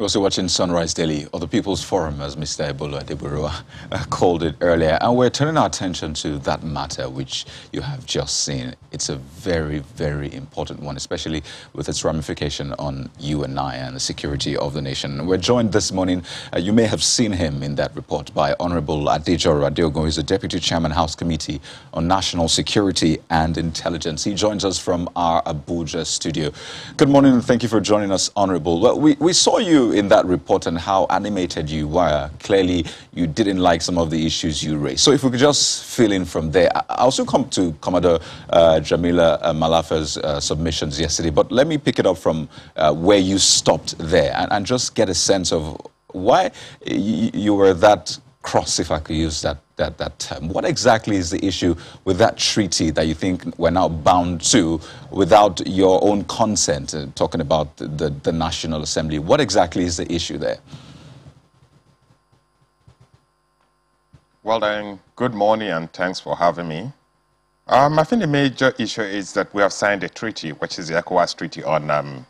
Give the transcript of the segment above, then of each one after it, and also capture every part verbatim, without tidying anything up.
We're also watching Sunrise Daily, or the People's Forum, as Mister Ebulu Adeburua called it earlier. And we're turning our attention to that matter, which you have just seen. It's a very, very important one, especially with its ramification on you and I and the security of the nation. We're joined this morning, uh, you may have seen him in that report, by Honorable Adejoro Adeogun, who's the Deputy Chairman, House Committee on National Security and Intelligence. He joins us from our Abuja studio. Good morning, and thank you for joining us, Honorable. Well, we, we saw you in that report and how animated you were. Clearly, you didn't like some of the issues you raised. So if we could just fill in from there. I also come to Commodore uh, Jamila Malafa's uh, submissions yesterday, but let me pick it up from uh, where you stopped there and, and just get a sense of why you were that cross, if I could use that, that, that term. What exactly is the issue with that treaty that you think we're now bound to without your own consent, uh, talking about the, the National Assembly? What exactly is the issue there? Well then, good morning and thanks for having me. Um, I think the major issue is that we have signed a treaty, which is the ECOWAS treaty on um,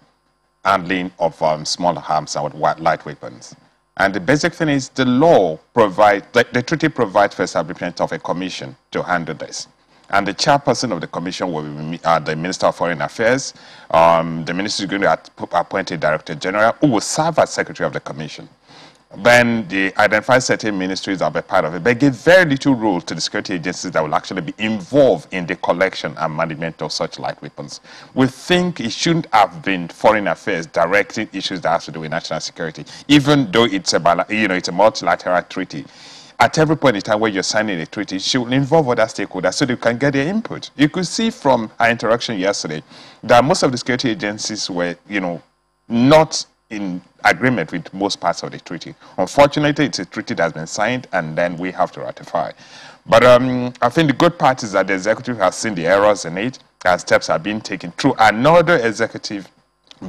handling of um, small arms and light weapons. And the basic thing is the law provides, the, the treaty provides for establishment of a commission to handle this. And the chairperson of the commission will be uh, the Minister of Foreign Affairs. Um, the minister is going to appoint a Director General who will serve as Secretary of the Commission. Then they identify certain ministries are part of it, but give very little role to the security agencies that will actually be involved in the collection and management of such light weapons. We think it shouldn't have been Foreign Affairs directing issues that have to do with national security, even though it's a, you know, it's a multilateral treaty. At every point in time where you're signing a treaty, it should involve other stakeholders so they can get their input. You could see from our interaction yesterday that most of the security agencies were, you know, not in agreement with most parts of the treaty. Unfortunately, it's a treaty that has been signed and then we have to ratify. But um, I think the good part is that the executive has seen the errors in it and steps are being taken through another executive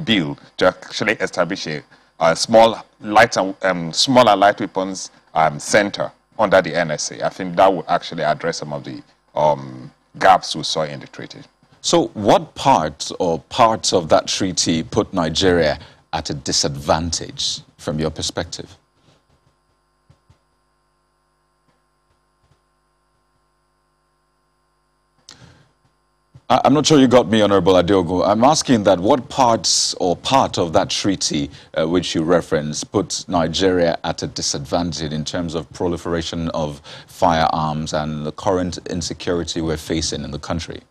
bill to actually establish a, a small light and, um, smaller light weapons um, center under the N S A. I think that would actually address some of the um, gaps we saw in the treaty. So what part or parts of that treaty put Nigeria at a disadvantage from your perspective? I'm not sure you got me, Honorable Adeogun. I'm asking that what parts or part of that treaty uh, which you reference puts Nigeria at a disadvantage in terms of proliferation of firearms and the current insecurity we're facing in the country?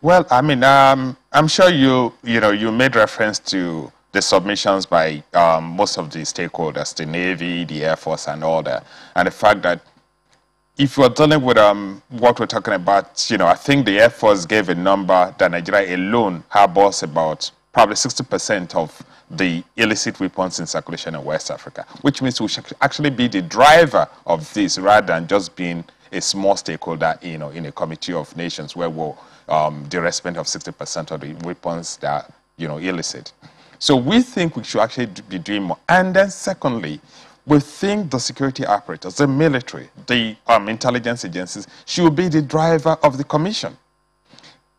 Well, I mean, um, I'm sure you, you know, you made reference to the submissions by um, most of the stakeholders, the Navy, the Air Force, and all that, and the fact that if we're dealing with um, what we're talking about, you know, I think the Air Force gave a number that Nigeria alone harbors about probably sixty percent of the illicit weapons in circulation in West Africa, which means we should actually be the driver of this rather than just being a small stakeholder, you know, in a committee of nations where we're um, the recipient of sixty percent of the weapons that are, you know, illicit. So we think we should actually be doing more. And then secondly, we think the security apparatus, the military, the um, intelligence agencies should be the driver of the commission.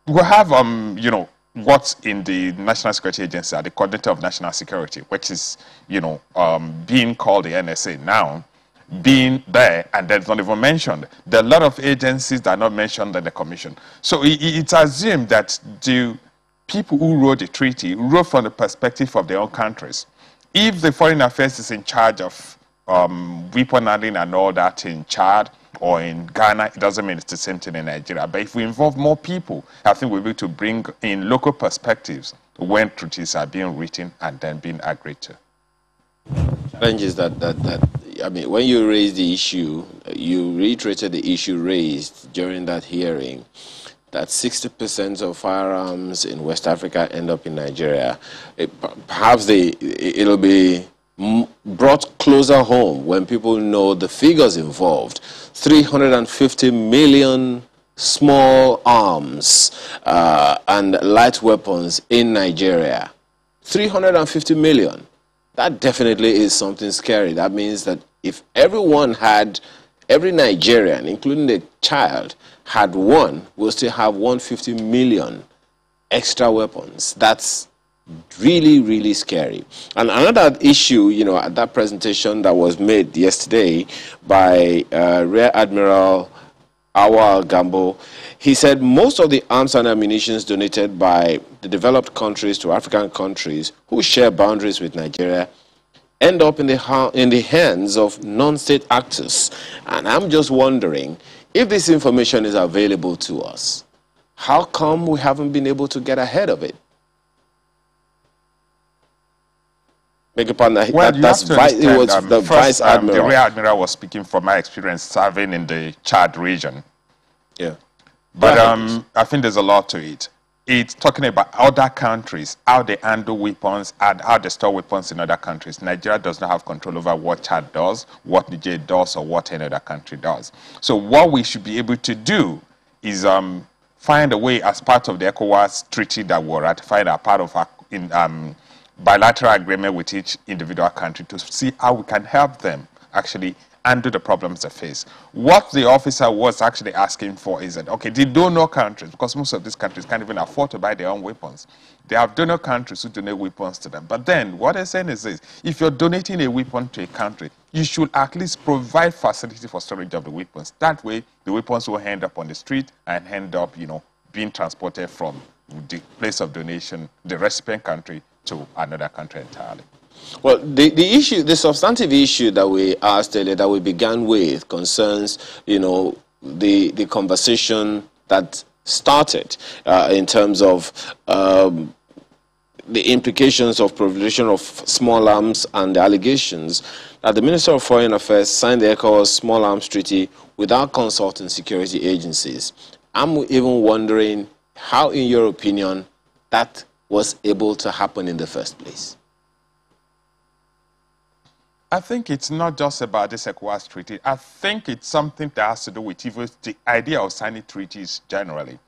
We have, um, you know, what's in the National Security Agency, the coordinator of national security, which is, you know, um, being called the N S A now, being there, and that's not even mentioned. There are a lot of agencies that are not mentioned in the commission. So it's assumed that the people who wrote the treaty wrote from the perspective of their own countries. If the Foreign Affairs is in charge of um, weapon handling and all that in Chad or in Ghana, it doesn't mean it's the same thing in Nigeria. But if we involve more people, I think we'll be able to bring in local perspectives when treaties are being written and then being agreed to. The challenge is that, that, that, I mean, when you raised the issue, you reiterated the issue raised during that hearing, that sixty percent of firearms in West Africa end up in Nigeria. It, perhaps they, it'll be brought closer home when people know the figures involved. three hundred fifty million small arms uh, and light weapons in Nigeria. three hundred fifty million. That definitely is something scary. That means that if everyone had, every Nigerian, including the child, had one, we'll still have one hundred fifty million extra weapons. That's really, really scary. And another issue, you know, at that presentation that was made yesterday by uh, Rear Admiral Awa Gambo, he said most of the arms and ammunition donated by the developed countries to African countries who share boundaries with Nigeria end up in the, ha in the hands of non-state actors. And I'm just wondering, if this information is available to us, how come we haven't been able to get ahead of it? Make a partner, well, that, that's vice, it was um, the first, vice admiral. Um, the Rear Admiral was speaking from my experience serving in the Chad region. Yeah. But um, I think there's a lot to it. It's talking about other countries, how they handle weapons and how they store weapons in other countries. Nigeria does not have control over what Chad does, what Niger does, or what any other country does. So what we should be able to do is um, find a way, as part of the ECOWAS treaty that we're ratified, as part of our in, um, bilateral agreement with each individual country, to see how we can help them actually handle the problems they face. What the officer was actually asking for is that, okay, the donor countries, because most of these countries can't even afford to buy their own weapons. They have donor countries who donate weapons to them. But then what they're saying is this: if you're donating a weapon to a country, you should at least provide facility for storage of the weapons. That way, the weapons will end up on the street and end up, you know, being transported from the place of donation, the recipient country, to another country entirely. Well, the, the issue, the substantive issue that we asked earlier, that we began with, concerns, you know, the, the conversation that started uh, in terms of um, the implications of provision of small arms and the allegations that the Minister of Foreign Affairs signed the ECOWAS Small Arms Treaty without consulting security agencies. I'm even wondering how, in your opinion, that was able to happen in the first place. I think it's not just about this ECOWAS treaty. I think it's something that has to do with even the idea of signing treaties generally.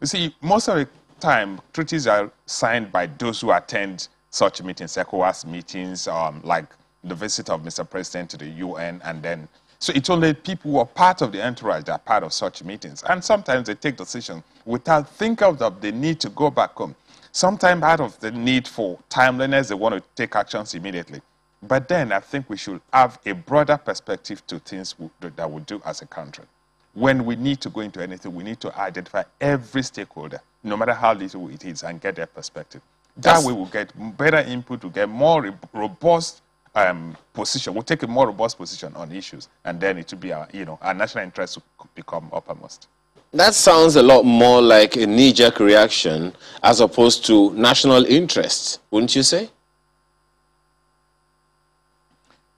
You see, most of the time, treaties are signed by those who attend such meetings, ECOWAS meetings, um, like the visit of Mister President to the U N, and then, so it's only people who are part of the entourage that are part of such meetings. And sometimes they take decisions without thinking of the need to go back home. Sometimes out of the need for timeliness, they want to take actions immediately. But then I think we should have a broader perspective to things we, that we do as a country. When we need to go into anything, we need to identify every stakeholder, no matter how little it is, and get their perspective. That That's, way we'll get better input, we'll get more robust um, position, we'll take a more robust position on issues, and then it will be our, you know, our national interest will become uppermost. That sounds a lot more like a knee-jerk reaction as opposed to national interests, wouldn't you say?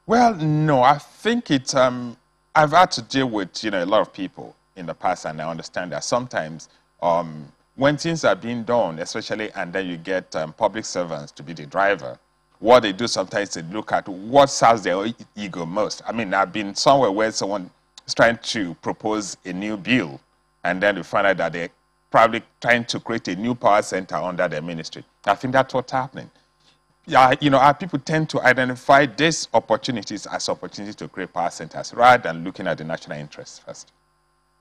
Well, no, I think it, um, I've had to deal with, you know, a lot of people in the past, and I understand that sometimes um, when things are being done, especially, and then you get um, public servants to be the driver, what they do sometimes, they look at what serves their ego most. I mean, I've been somewhere where someone is trying to propose a new bill, and then we find out that they're probably trying to create a new power center under their ministry. I think that's what's happening. Yeah, you know, our people tend to identify these opportunities as opportunities to create power centers rather than looking at the national interests first.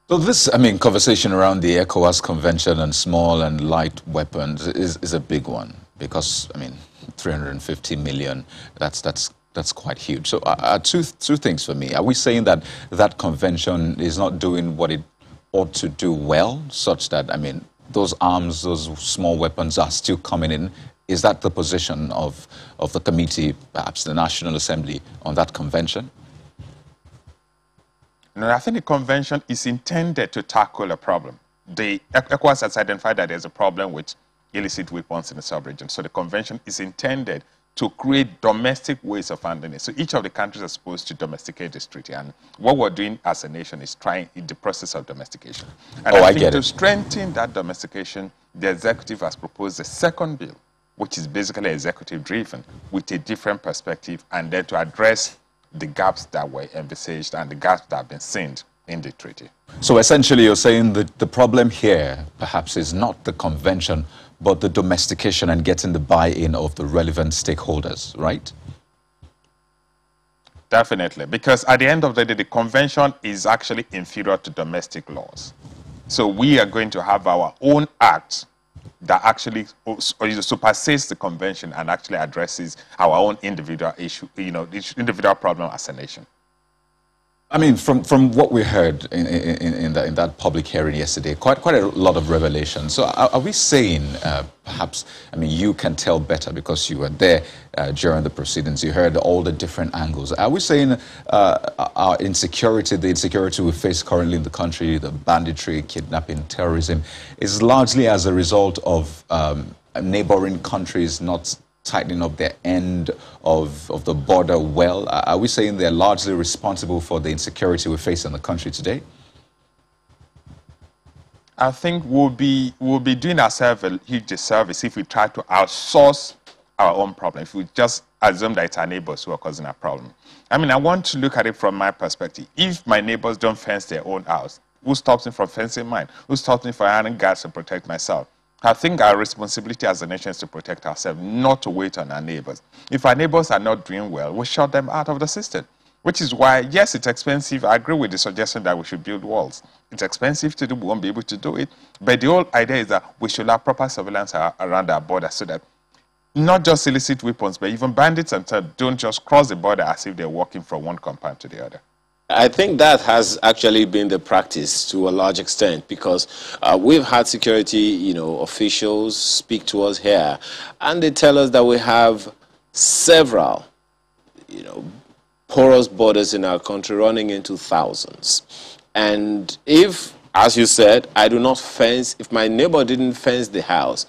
So this, I mean, conversation around the ECOWAS Convention and small and light weapons is, is a big one because, I mean, three hundred fifty million, that's, that's, that's quite huge. So uh, two, two things for me. Are we saying that that convention is not doing what it ought to do well, such that, I mean, those arms, those small weapons are still coming in? Is that the position of, of the committee, perhaps the National Assembly, on that convention? No, I think the convention is intended to tackle a problem. The ECOWAS has identified that there's a problem with illicit weapons in the sub-region. So the convention is intended to create domestic ways of handling it. So each of the countries are supposed to domesticate this treaty. And what we're doing as a nation is trying in the process of domestication. And oh, I, I think to it. strengthen that domestication, the executive has proposed a second bill, which is basically executive-driven, with a different perspective, and then to address the gaps that were envisaged and the gaps that have been seen in the treaty. So essentially you're saying that the problem here, perhaps, is not the convention, but the domestication and getting the buy-in of the relevant stakeholders, right? Definitely, because at the end of the day, the convention is actually inferior to domestic laws. So we are going to have our own act that actually supersedes the convention and actually addresses our own individual issue, you know, individual problem as a nation. I mean, from, from what we heard in, in, in, that, in that public hearing yesterday, quite, quite a lot of revelations. So are, are we saying, uh, perhaps, I mean, you can tell better because you were there uh, during the proceedings, you heard all the different angles. Are we saying uh, our insecurity, the insecurity we face currently in the country, the banditry, kidnapping, terrorism, is largely as a result of um, neighboring countries not tightening up their end of, of the border well? Are we saying they're largely responsible for the insecurity we face in the country today? I think we'll be, we'll be doing ourselves a huge disservice if we try to outsource our own problem, if we just assume that it's our neighbors who are causing our problem. I mean, I want to look at it from my perspective. If my neighbors don't fence their own house, who stops me from fencing mine? Who stops me from ironing guards to protect myself? I think our responsibility as a nation is to protect ourselves, not to wait on our neighbors. If our neighbors are not doing well, we shut them out of the system, which is why, yes, it's expensive. I agree with the suggestion that we should build walls. It's expensive to do. We won't be able to do it. But the whole idea is that we should have proper surveillance around our border so that not just illicit weapons, but even bandits and don't just cross the border as if they're walking from one compound to the other. I think that has actually been the practice to a large extent, because uh, we've had security, you know, officials speak to us here, and they tell us that we have several, you know, porous borders in our country running into thousands. And if, as you said, I do not fence, if my neighbor didn't fence the house,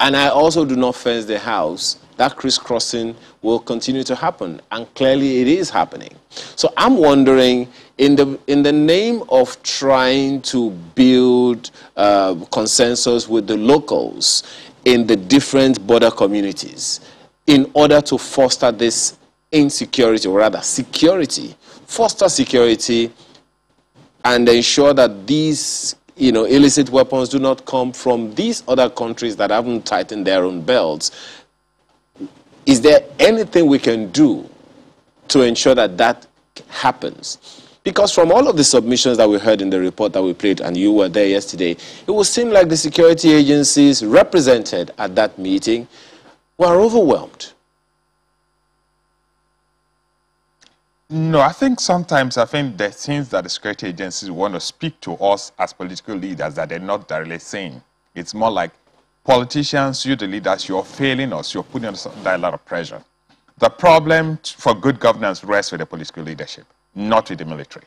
and I also do not fence the house, that crisscrossing will continue to happen, and clearly it is happening. So I'm wondering, in the, in the name of trying to build uh, consensus with the locals in the different border communities, in order to foster this insecurity, or rather security, foster security and ensure that these, you know, illicit weapons do not come from these other countries that haven't tightened their own belts, is there anything we can do to ensure that that happens? Because from all of the submissions that we heard in the report that we played, and you were there yesterday, it would seem like the security agencies represented at that meeting were overwhelmed. No, I think sometimes I think there are things that the security agencies want to speak to us as political leaders that they're not directly saying. It's more like, politicians, you the leaders, you're failing us, you're putting us under a lot of pressure. The problem for good governance rests with the political leadership, not with the military.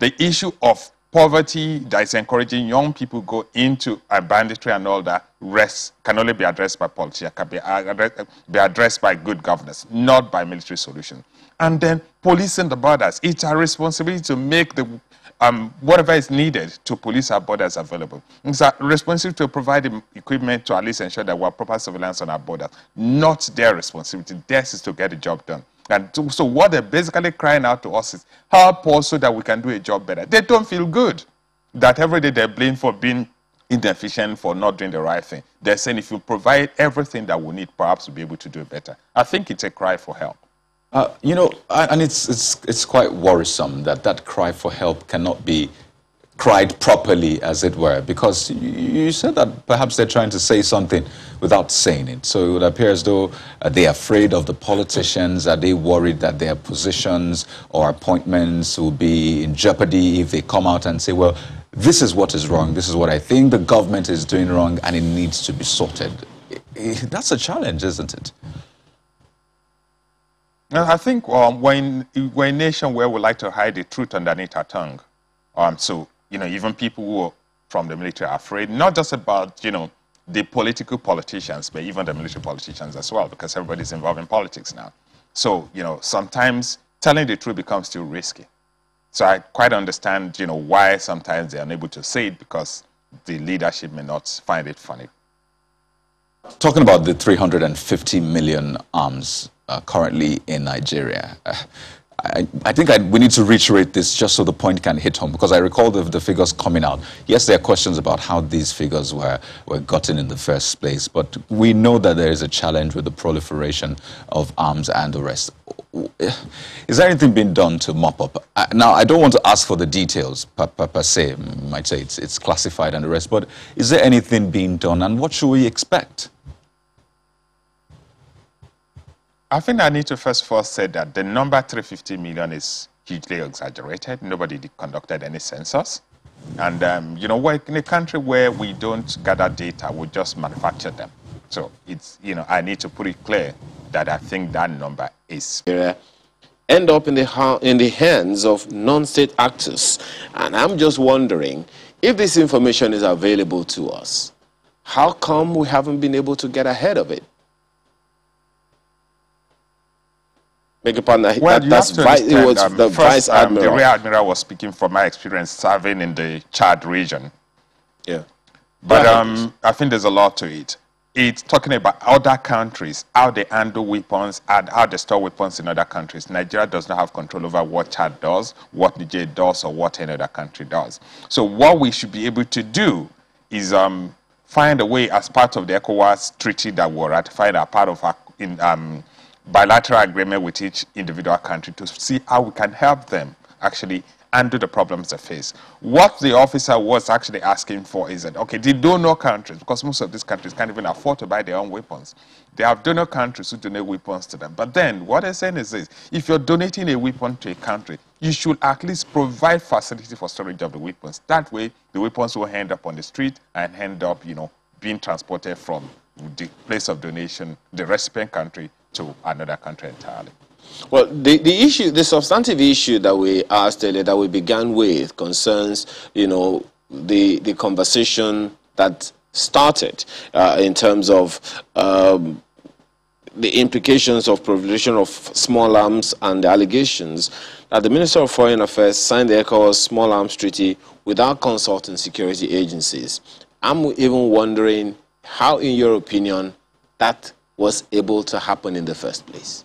The issue of poverty that is encouraging young people to go into banditry and all that rests, can only be addressed by politics, can be addressed, be addressed by good governance, not by military solutions. And then policing the borders, it's our responsibility to make the Um, whatever is needed to police our borders available. It's our responsibility to provide the equipment to at least ensure that we have proper surveillance on our borders. Not their responsibility. Theirs is to get the job done. And to, so what they're basically crying out to us is help us so that we can do a job better. They don't feel good that every day they're blamed for being inefficient, for not doing the right thing. They're saying if you provide everything that we need, perhaps we'll be able to do better. I think it's a cry for help. Uh, you know, and it's, it's, it's quite worrisome that that cry for help cannot be cried properly, as it were, because you said that perhaps they're trying to say something without saying it. So it would appear as though uh, they're afraid of the politicians. Are they worried that their positions or appointments will be in jeopardy if they come out and say, well, this is what is wrong, this is what I think the government is doing wrong, and it needs to be sorted? It, it, that's a challenge, isn't it? I think um, we're, in, we're a nation where we like to hide the truth underneath our tongue. Um, so, you know, even people who are from the military are afraid, not just about, you know, the political politicians, but even the military politicians as well, because everybody's involved in politics now. So, you know, sometimes telling the truth becomes too risky. So I quite understand, you know, why sometimes they're unable to say it, because the leadership may not find it funny. Talking about the three hundred fifty million arms Uh, currently in Nigeria. Uh, I, I think I, we need to reiterate this just so the point can hit home, because I recall the, the figures coming out. Yes, there are questions about how these figures were, were gotten in the first place, but we know that there is a challenge with the proliferation of arms and the rest. Is there anything being done to mop up? I, now, I don't want to ask for the details per, per, per se. I might say it's, it's classified and the rest, but is there anything being done, and what should we expect? I think I need to first of all say that the number three hundred fifty million is hugely exaggerated. Nobody conducted any census. And, um, you know, we're in a country where we don't gather data, we just manufacture them. So, it's, you know, I need to put it clear that I think that number is... end up in the, in the hands of non-state actors. And I'm just wondering, if this information is available to us, how come we haven't been able to get ahead of it? Make a partner. Well, that, that's vice, it was um, the first, vice admiral. Um, the Rear Admiral was speaking from my experience serving in the Chad region. Yeah. But um, I think there's a lot to it. It's talking about other countries, how they handle weapons and how they store weapons in other countries. Nigeria does not have control over what Chad does, what Niger does, or what any other country does. So what we should be able to do is um, find a way, as part of the ECOWAS treaty that we're ratified, as part of our... In, um, bilateral agreement with each individual country, to see how we can help them actually undo the problems they face. What the officer was actually asking for is that, okay, the donor countries, because most of these countries can't even afford to buy their own weapons. They have donor countries who donate weapons to them. But then what they're saying is this: if you're donating a weapon to a country, you should at least provide facility for storage of the weapons. That way, the weapons will end up on the street and end up, you know, being transported from the place of donation, the recipient country, to another country entirely. Well, the, the issue, the substantive issue that we asked earlier, that we began with, concerns, you know, the, the conversation that started uh, in terms of um, the implications of provision of small arms and the allegations that the Minister of Foreign Affairs signed the ECOWAS Small Arms Treaty without consulting security agencies. I'm even wondering how, in your opinion, that was able to happen in the first place?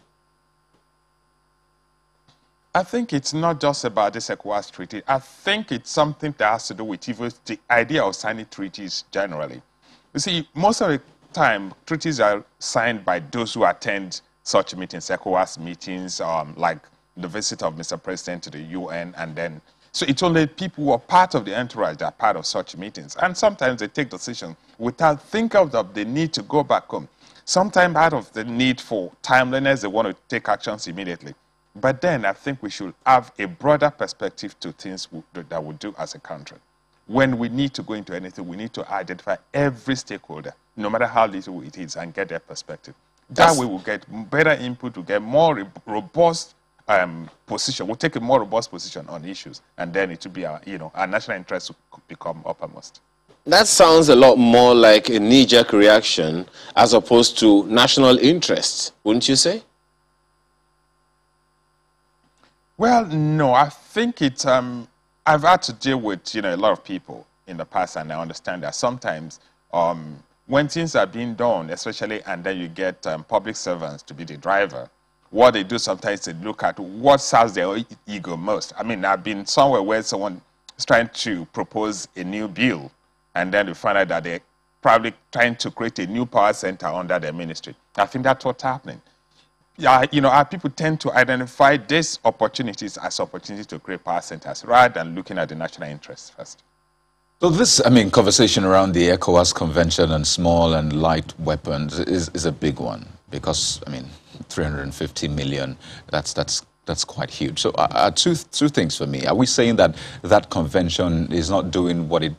I think it's not just about this ECOWAS treaty. I think it's something that has to do with even the idea of signing treaties generally. You see, most of the time, treaties are signed by those who attend such meetings, ECOWAS meetings, um, like the visit of Mister President to the U N, and then... So it's only people who are part of the entourage that are part of such meetings. And sometimes they take decisions without thinking of the need to go back home. Sometimes out of the need for timeliness, they want to take actions immediately. But then I think we should have a broader perspective to things we, that we do as a country. When we need to go into anything, we need to identify every stakeholder, no matter how little it is, and get their perspective. That That's, way we'll get better input, we'll get more robust um, position, we'll take a more robust position on issues, and then it will be our, you know, our national interest will become uppermost. That sounds a lot more like a knee-jerk reaction as opposed to national interests, wouldn't you say? Well, no, I think it, um, I've had to deal with, you know, a lot of people in the past, and I understand that sometimes um, when things are being done, especially, and then you get um, public servants to be the driver, what they do sometimes, they look at what serves their ego most. I mean, I've been somewhere where someone is trying to propose a new bill, and then we find out that they're probably trying to create a new power center under their ministry. I think that's what's happening. Yeah, you know, our people tend to identify these opportunities as opportunities to create power centers rather than looking at the national interests first. So this, I mean, conversation around the ECOWAS Convention and small and light weapons is, is a big one, because, I mean, three hundred fifty million, that's, that's, that's quite huge. So uh, two, two things for me. Are we saying that that convention is not doing what it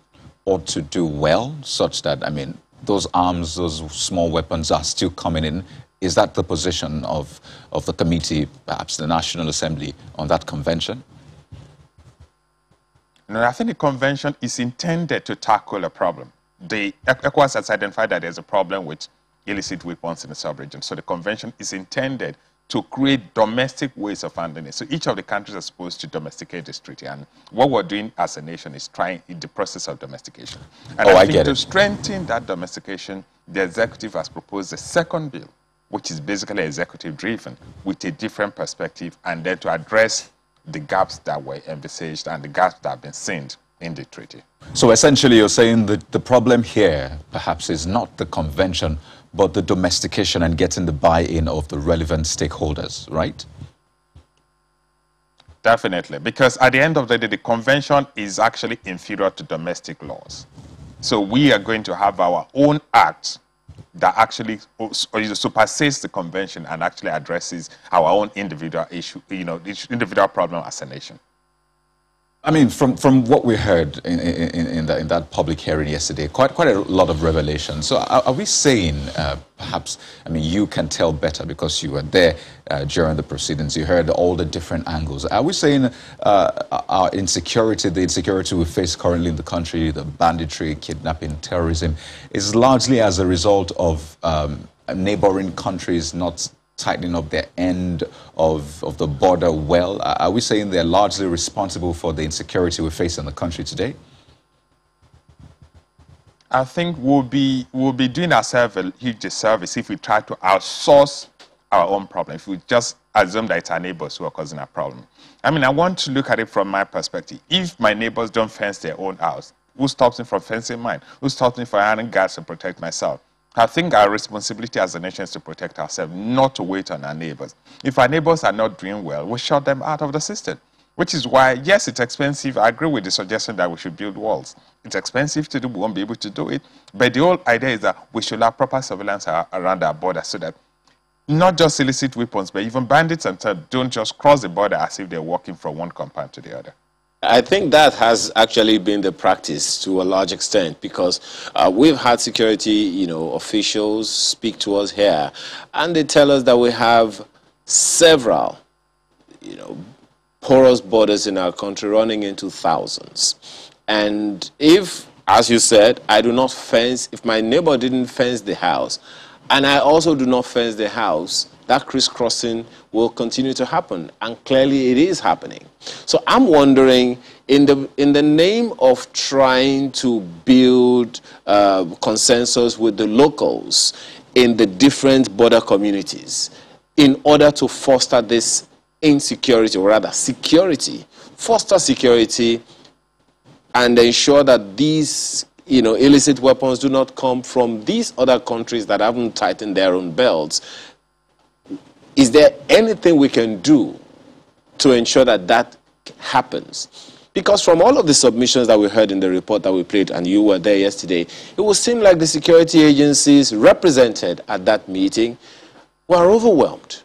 ought to do well, such that, I mean, those arms, those small weapons are still coming in? Is that the position of, of the committee, perhaps the National Assembly, on that convention? No, I think the convention is intended to tackle a problem. The ECOWAS has identified that there's a problem with illicit weapons in the sub-region. So the convention is intended to create domestic ways of handling it. So each of the countries are supposed to domesticate this treaty, and what we're doing as a nation is trying in the process of domestication. And oh, I, I think to it. strengthen that domestication, the executive has proposed a second bill, which is basically executive-driven, with a different perspective, and then to address the gaps that were envisaged and the gaps that have been seen in the treaty. So essentially you're saying that the problem here perhaps is not the convention, but the domestication and getting the buy-in of the relevant stakeholders, right? Definitely, because at the end of the day, the convention is actually inferior to domestic laws. So we are going to have our own act that actually supersedes the convention and actually addresses our own individual issue, you know, individual problem as a nation. I mean, from, from what we heard in, in, in, that, in that public hearing yesterday, quite, quite a lot of revelation. So are, are we saying, uh, perhaps, I mean, you can tell better because you were there uh, during the proceedings, you heard all the different angles. Are we saying uh, our insecurity, the insecurity we face currently in the country, the banditry, kidnapping, terrorism, is largely as a result of um, neighboring countries not tightening up their end of, of the border well? Are we saying they're largely responsible for the insecurity we face in the country today? I think we'll be, we'll be doing ourselves a huge disservice if we try to outsource our own problem, if we just assume that it's our neighbors who are causing our problem. I mean, I want to look at it from my perspective. If my neighbors don't fence their own house, who stops me from fencing mine? Who stops me from ironing guards to protect myself? I think our responsibility as a nation is to protect ourselves, not to wait on our neighbors. If our neighbors are not doing well, we shut them out of the system, which is why, yes, it's expensive. I agree with the suggestion that we should build walls. It's expensive to do. We won't be able to do it. But the whole idea is that we should have proper surveillance around our border so that not just illicit weapons, but even bandits and don't just cross the border as if they're walking from one compound to the other. I think that has actually been the practice to a large extent, because uh, we've had security, you know, officials speak to us here, and they tell us that we have several, you know, porous borders in our country running into thousands. And if, as you said, I do not fence, if my neighbor didn't fence the house, and I also do not fence the house, that crisscrossing will continue to happen, and clearly it is happening. So I'm wondering, in the, in the name of trying to build uh, consensus with the locals in the different border communities, in order to foster this insecurity, or rather security, foster security and ensure that these, you know, illicit weapons do not come from these other countries that haven't tightened their own belts, is there anything we can do to ensure that that happens? Because from all of the submissions that we heard in the report that we played, and you were there yesterday, it would seem like the security agencies represented at that meeting were overwhelmed.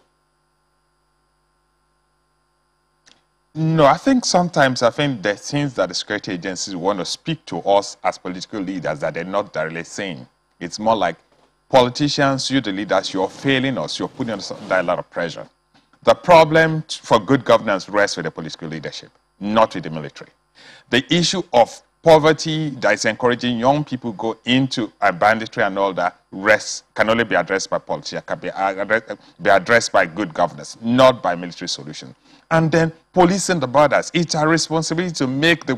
No, I think sometimes I think the things that the security agencies want to speak to us as political leaders that they're not directly saying. It's more like, politicians, you the leaders, you're failing us, you're putting us under a lot of pressure. The problem for good governance rests with the political leadership, not with the military. The issue of poverty that is encouraging young people to go into a banditry and all that rests, can only be addressed by politics, can be, be addressed by good governance, not by military solutions. And then policing the borders, it's our responsibility to make the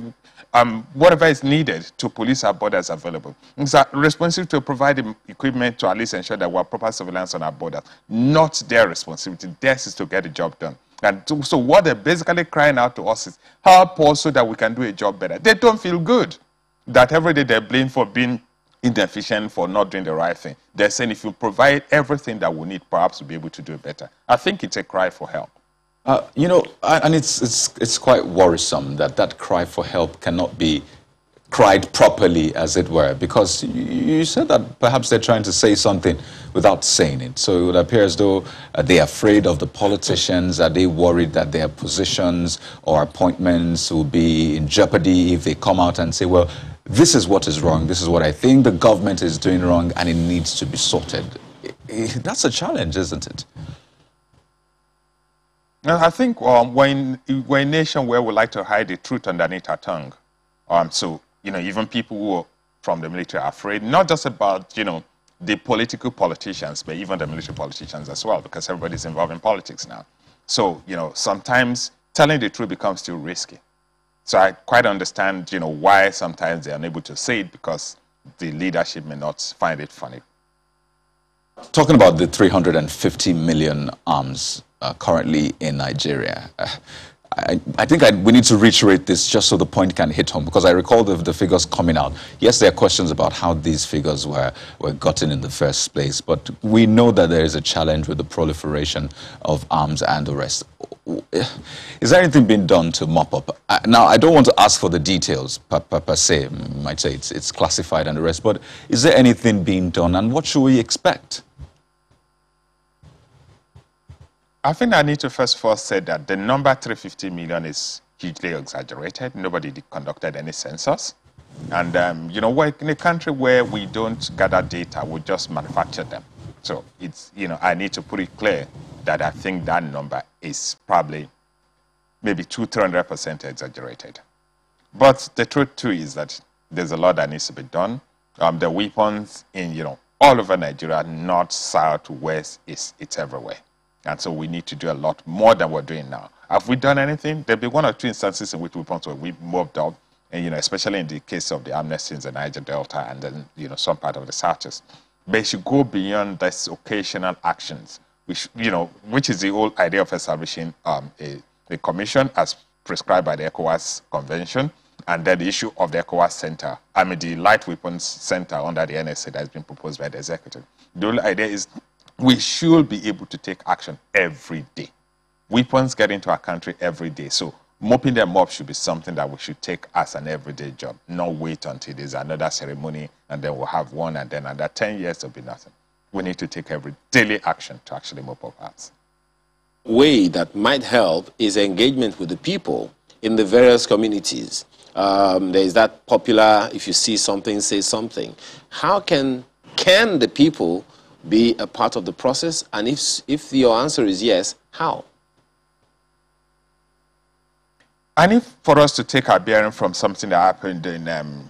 Um, whatever is needed to police our borders available. It's our responsibility to provide the equipment to at least ensure that we have proper surveillance on our borders. Not their responsibility. Theirs is to get the job done. And to, so what they're basically crying out to us is, help us so that we can do a job better. They don't feel good that every day they're blamed for being inefficient, for not doing the right thing. They're saying if you provide everything that we need, perhaps we'll be able to do better. I think it's a cry for help. Uh, you know, and it's, it's, it's quite worrisome that that cry for help cannot be cried properly, as it were, because you said that perhaps they're trying to say something without saying it. So it would appear as though uh, they're afraid of the politicians. Are they worried that their positions or appointments will be in jeopardy if they come out and say, well, this is what is wrong, this is what I think the government is doing wrong, and it needs to be sorted? It, it, that's a challenge, isn't it? I think um, we're, in, we're a nation where we like to hide the truth underneath our tongue. Um, so, you know, even people who are from the military are afraid, not just about, you know, the political politicians, but even the military politicians as well, because everybody's involved in politics now. So, you know, sometimes telling the truth becomes too risky. So I quite understand, you know, why sometimes they're unable to say it, because the leadership may not find it funny. Talking about the three hundred fifty million arms Uh, currently in Nigeria. Uh, I, I think I, we need to reiterate this just so the point can hit home, because I recall the, the figures coming out. Yes, there are questions about how these figures were, were gotten in the first place, but we know that there is a challenge with the proliferation of arms and the rest. is there anything being done to mop up? I, now, I don't want to ask for the details per, per, per se. I might say it's, it's classified and the rest, but is there anything being done, and what should we expect? I think I need to first of all say that the number three hundred fifty million is hugely exaggerated. Nobody conducted any census. And, um, you know, we're in a country where we don't gather data, we just manufacture them. So, it's, you know, I need to put it clear that I think that number is probably maybe two hundred, three hundred percent exaggerated. But the truth, too, is that there's a lot that needs to be done. Um, the weapons in, you know, all over Nigeria, north, south, west, east, it's everywhere. And so we need to do a lot more than we're doing now. Have we done anything? There'll be one or two instances in which weapons were moved up, and, you know, especially in the case of the amnesty in the Niger Delta and then, you know, some part of the Southeast. But it should go beyond these occasional actions, which, you know, which is the whole idea of establishing um, a, a commission as prescribed by the ECOWAS Convention, and then the issue of the ECOWAS Center, I mean the Light Weapons Center under the N S A that has been proposed by the executive. The whole idea is we should be able to take action every day. Weapons get into our country every day, so mopping them up should be something that we should take as an everyday job, not wait until there's another ceremony and then we'll have one, and then under ten years there'll be nothing. We need to take every daily action to actually mop up us. Way that might help is engagement with the people in the various communities. Um, there's that popular, if you see something, say something. How can, can the people be a part of the process? And if, if your answer is yes, how? I need for us to take our bearing from something that happened in um,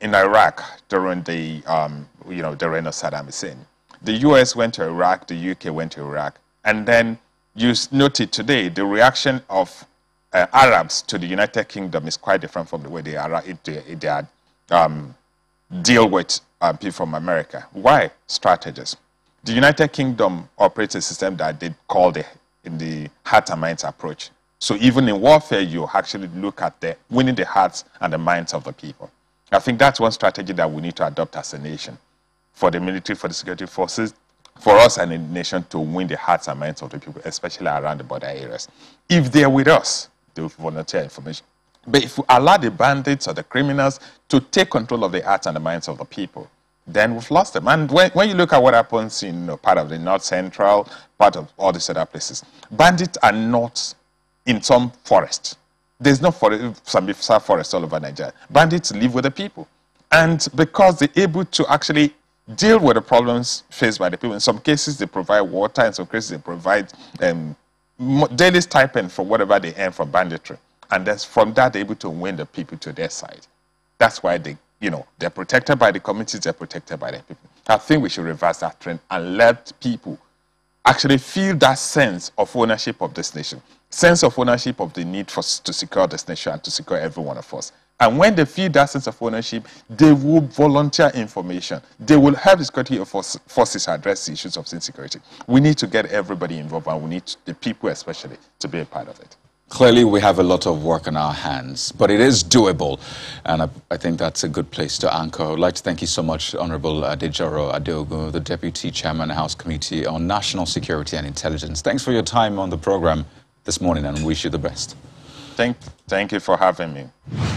in Iraq during the um, you know the reign of Saddam Hussein. The U S went to Iraq, the U K went to Iraq, and then you noted today the reaction of uh, Arabs to the United Kingdom is quite different from the way they are they, they um, deal with um, people from America. Why? Strategies. The United Kingdom operates a system that they call the in the heart and minds approach. So even in warfare, you actually look at the winning the hearts and the minds of the people. I think that's one strategy that we need to adopt as a nation, for the military, for the security forces, for us and the nation to win the hearts and minds of the people, especially around the border areas. If they're with us, they'll volunteer information. But if we allow the bandits or the criminals to take control of the hearts and the minds of the people, then we've lost them. And when, when you look at what happens in you know, part of the North Central, part of all these other places, bandits are not in some forest. There's no forest, Sambisa forest all over Nigeria. Bandits live with the people. And because they're able to actually deal with the problems faced by the people, in some cases they provide water, in some cases they provide um, daily stipend for whatever they earn from banditry. And that's from that they're able to win the people to their side. That's why they, you know, they're protected by the communities, they're protected by the people. I think we should reverse that trend and let people actually feel that sense of ownership of this nation, sense of ownership of the need for to secure this nation and to secure every one of us. And when they feel that sense of ownership, they will volunteer information. They will help the security forces address the issues of insecurity. We need to get everybody involved, and we need the people especially to be a part of it. Clearly, we have a lot of work on our hands, but it is doable, and I, I think that's a good place to anchor. I would like to thank you so much, Honorable Adejoro Adeogun, the Deputy Chairman of the House Committee on National Security and Intelligence. Thanks for your time on the program this morning, and wish you the best. Thank, thank you for having me.